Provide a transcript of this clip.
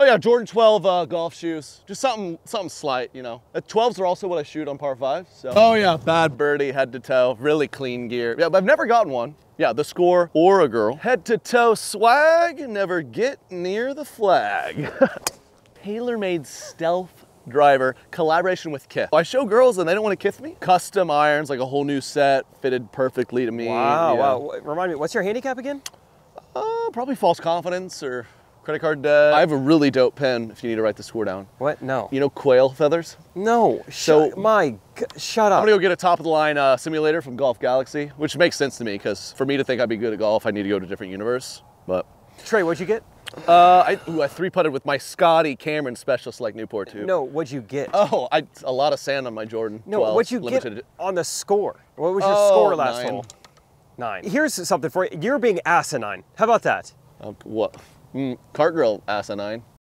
Oh yeah, Jordan 12 golf shoes. Just something slight, you know. 12s are also what I shoot on par 5, so. Oh yeah, Bad Birdie, head to toe, really clean gear. Yeah, but I've never gotten one. Yeah, the score or a girl. Head to toe swag, never get near the flag. Taylor made stealth driver, collaboration with Kith. I show girls and they don't want to kiss me. Custom irons, like a whole new set, fitted perfectly to me. Wow, yeah. Wow. Remind me, what's your handicap again? Probably false confidence or credit card debt. I have a really dope pen if you need to write the score down. What? No. You know quail feathers? No. So shut up. I'm gonna go get a top of the line simulator from Golf Galaxy, which makes sense to me because for me to think I'd be good at golf, I need to go to a different universe. But Trey, what'd you get? I three-putted with my Scotty Cameron specialist like Newport too. No, what'd you get? Oh, a lot of sand on my Jordan 12s. No, what'd you get on the score? What was your score last hole? 9. Here's something for you. You're being asinine. How about that? What? Cartgrill asinine.